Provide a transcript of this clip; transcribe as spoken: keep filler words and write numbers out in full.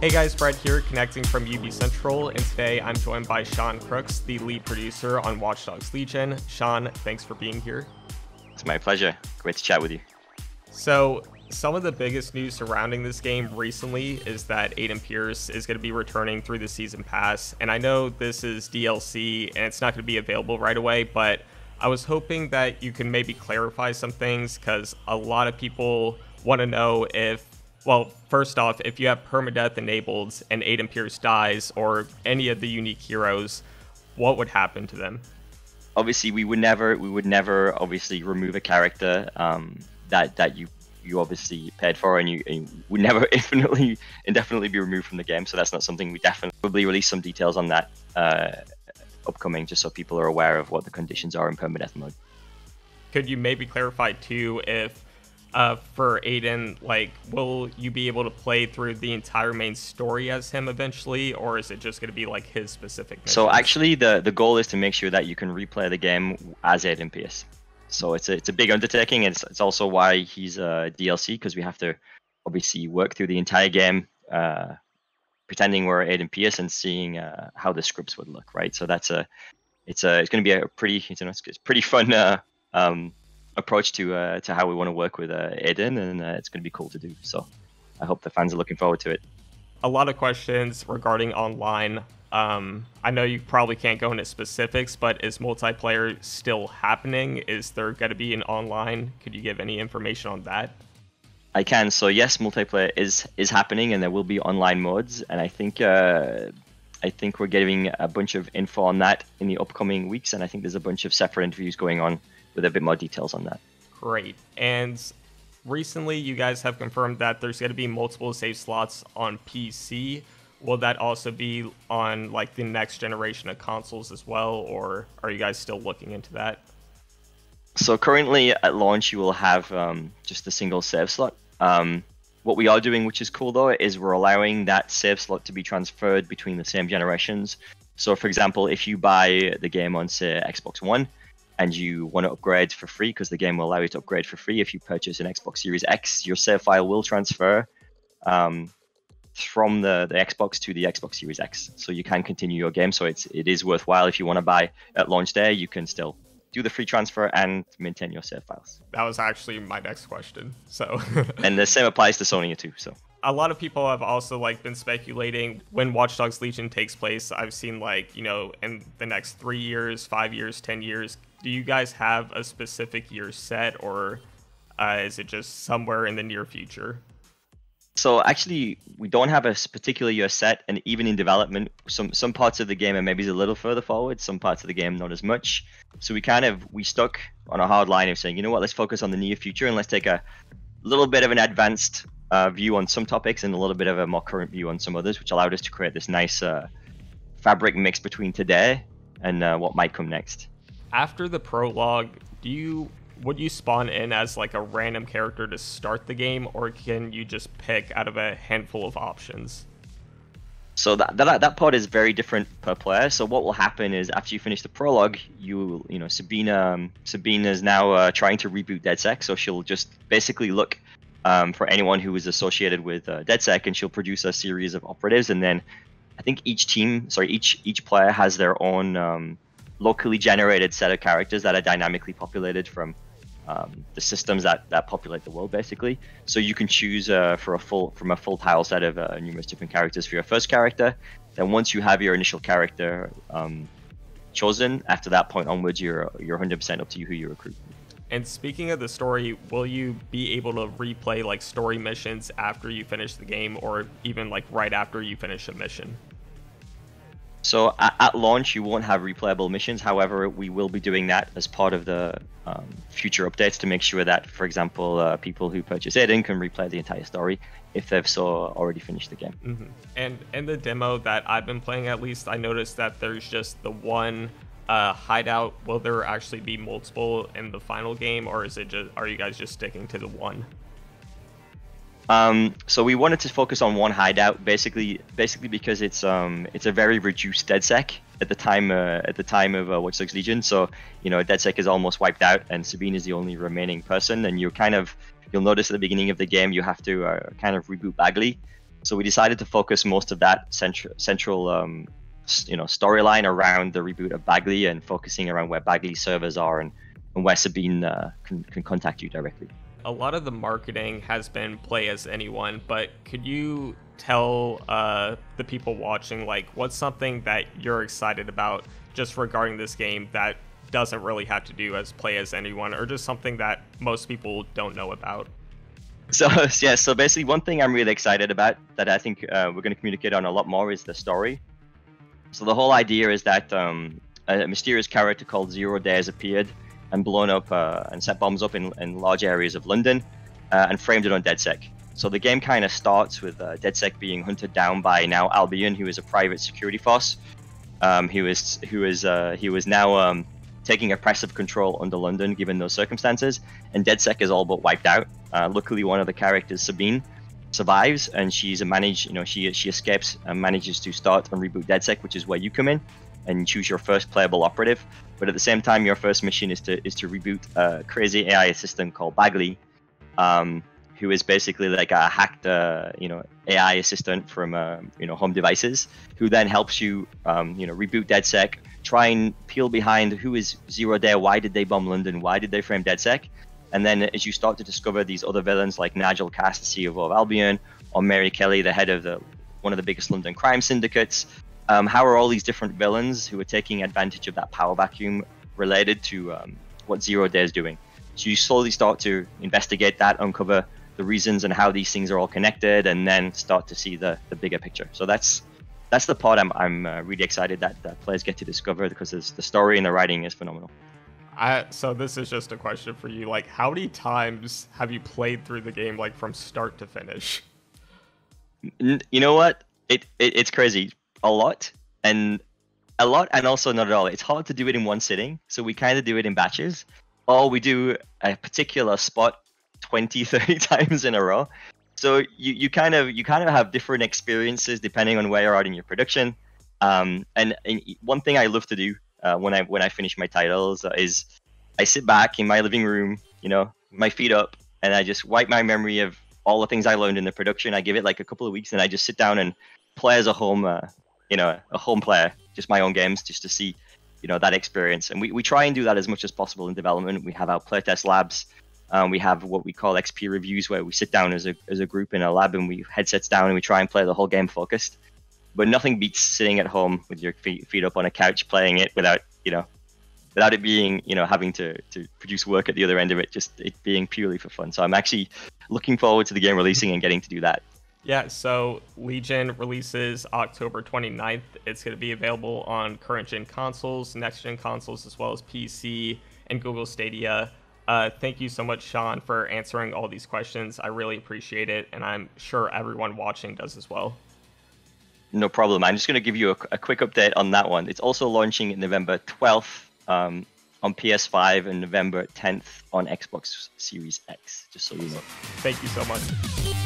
Hey guys, Brad here, connecting from U B Central, and today I'm joined by Sean Crooks, the lead producer on Watch Dogs Legion. Sean, thanks for being here. It's my pleasure. Great to chat with you. So, some of the biggest news surrounding this game recently is that Aiden Pearce is going to be returning through the season pass, and I know this is D L C and it's not going to be available right away, but I was hoping that you can maybe clarify some things, because a lot of people want to know if, well, first off, if you have permadeath enabled and Aiden Pearce dies, or any of the unique heroes, what would happen to them? Obviously, we would never, we would never obviously remove a character um, that that you you obviously paid for, and you, and you would never infinitely indefinitely be removed from the game. So that's not something we definitely probably release some details on that uh, upcoming, just so people are aware of what the conditions are in permadeath mode. Could you maybe clarify too if? Uh, for Aiden, like, will you be able to play through the entire main story as him eventually, or is it just going to be like his specific missions? So actually, the the goal is to make sure that you can replay the game as Aiden Pearce. So it's a it's a big undertaking, and it's, it's also why he's a D L C, because we have to obviously work through the entire game, uh, pretending we're Aiden Pearce and seeing uh, how the scripts would look, right? So that's a it's a it's going to be a pretty you know, it's, it's pretty fun. Uh, um, approach to uh, to how we want to work with uh, Aiden, and uh, it's going to be cool to do. So I hope the fans are looking forward to it. A lot of questions regarding online. Um, I know you probably can't go into specifics, but is multiplayer still happening? Is there going to be an online? Could you give any information on that? I can. So yes, multiplayer is is happening, and there will be online modes. And I think uh, I think we're getting a bunch of info on that in the upcoming weeks. And I think there's a bunch of separate interviews going on with a bit more details on that. Great. And recently you guys have confirmed that there's going to be multiple save slots on P C. Will that also be on like the next generation of consoles as well, or are you guys still looking into that? So currently at launch you will have um, just a single save slot. Um, what we are doing, which is cool though, is we're allowing that save slot to be transferred between the same generations. So for example, if you buy the game on say Xbox One, and you want to upgrade for free, because the game will allow you to upgrade for free if you purchase an Xbox Series X, your save file will transfer um, from the, the Xbox to the Xbox Series X. So you can continue your game. So it's, it is worthwhile. If you want to buy at launch day, you can still do the free transfer and maintain your save files. That was actually my next question. So and the same applies to Sony too. So a lot of people have also like been speculating when Watch Dogs Legion takes place. I've seen like, you know, in the next three years, five years, ten years. Do you guys have a specific year set, or uh, is it just somewhere in the near future? So actually, we don't have a particular year set, and even in development, some some parts of the game are maybe a little further forward, some parts of the game not as much. So we kind of we stuck on a hard line of saying, you know what, let's focus on the near future and let's take a little bit of an advanced uh, view on some topics and a little bit of a more current view on some others, which allowed us to create this nice uh, fabric mix between today and uh, what might come next. After the prologue, do you would you spawn in as like a random character to start the game, or can you just pick out of a handful of options? So that that, that part is very different per player. So what will happen is after you finish the prologue, you you know Sabina um, Sabina is now uh, trying to reboot DedSec, so she'll just basically look um, for anyone who is associated with uh, DedSec, and she'll produce a series of operatives, and then I think each team, sorry, each each player has their own. Um, locally generated set of characters that are dynamically populated from um, the systems that, that populate the world, basically. So you can choose uh, for a full from a full tile set of uh, numerous different characters for your first character. Then once you have your initial character um, chosen, after that point onwards, you're you're one hundred percent up to you who you recruit. And speaking of the story, will you be able to replay like story missions after you finish the game, or even like right after you finish a mission? So at, at launch, you won't have replayable missions. However, we will be doing that as part of the um, future updates to make sure that, for example, uh, people who purchase Aiden can replay the entire story if they've so already finished the game. Mm-hmm. And in the demo that I've been playing, at least, I noticed that there's just the one uh, hideout. Will there actually be multiple in the final game, or is it just are you guys just sticking to the one? Um, so we wanted to focus on one hideout, basically, basically because it's um it's a very reduced DedSec at the time uh, at the time of uh, Watch Dogs Legion. So you know DedSec is almost wiped out, and Sabine is the only remaining person. And you kind of you'll notice at the beginning of the game you have to uh, kind of reboot Bagley, So we decided to focus most of that central central um, you know storyline around the reboot of Bagley and focusing around where Bagley servers are and, and where Sabine uh, can, can contact you directly. A lot of the marketing has been play as anyone, but could you tell uh, the people watching, like, what's something that you're excited about just regarding this game that doesn't really have to do as play as anyone, or just something that most people don't know about? So yeah, so basically one thing I'm really excited about that I think uh, we're going to communicate on a lot more is the story. So the whole idea is that um, a mysterious character called Zero Day has appeared and blown up uh, and set bombs up in, in large areas of London uh, and framed it on DedSec. So the game kind of starts with uh, DedSec being hunted down by now Albion, who is a private security force. Um, who is who is uh, he was now um, taking oppressive control under London given those circumstances, and DedSec is all but wiped out. Uh, luckily, one of the characters, Sabine, survives, and she's a manage. You know, she she escapes and manages to start and reboot DedSec, which is where you come in and choose your first playable operative. But at the same time, your first mission is to is to reboot a crazy A I assistant called Bagley, um, who is basically like a hacked, uh, you know, A I assistant from uh, you know home devices, who then helps you, um, you know, reboot DedSec, try and peel behind who is Zero Day, why did they bomb London, why did they frame DedSec, and then as you start to discover these other villains like Nigel Cass, the C E O of Albion, or Mary Kelly, the head of the one of the biggest London crime syndicates. Um, how are all these different villains who are taking advantage of that power vacuum related to um, what Zero Day is doing? So you slowly start to investigate that, uncover the reasons and how these things are all connected, and then start to see the, the bigger picture. So that's that's the part I'm, I'm uh, really excited that, that players get to discover, because the story and the writing is phenomenal. I, so this is just a question for you. Like, how many times have you played through the game, like from start to finish? You know what? It, it it's crazy. A lot and a lot and also not at all. It's hard to do it in one sitting, so we kind of do it in batches, or we do a particular spot twenty, thirty times in a row. So you you kind of you kind of have different experiences depending on where you're at in your production. Um, and, and one thing I love to do uh, when I when I finish my titles uh, is I sit back in my living room, you know, my feet up, and I just wipe my memory of all the things I learned in the production. I give it like a couple of weeks, and I just sit down and play as a home. Uh, you know, a home player, just my own games, just to see, you know, that experience. And we, we try and do that as much as possible in development. We have our playtest labs. Um, we have what we call X P reviews, where we sit down as a, as a group in a lab and we headsets down and we try and play the whole game focused. But nothing beats sitting at home with your feet, feet up on a couch, playing it without, you know, without it being, you know, having to, to produce work at the other end of it, just it being purely for fun. So I'm actually looking forward to the game releasing and getting to do that. Yeah, so Legion releases October twenty-ninth. It's going to be available on current-gen consoles, next-gen consoles, as well as P C and Google Stadia. Uh, thank you so much, Sean, for answering all these questions. I really appreciate it, and I'm sure everyone watching does as well. No problem. I'm just going to give you a, a quick update on that one. It's also launching November twelfth um, on P S five and November tenth on Xbox Series X, just so you know. Thank you so much.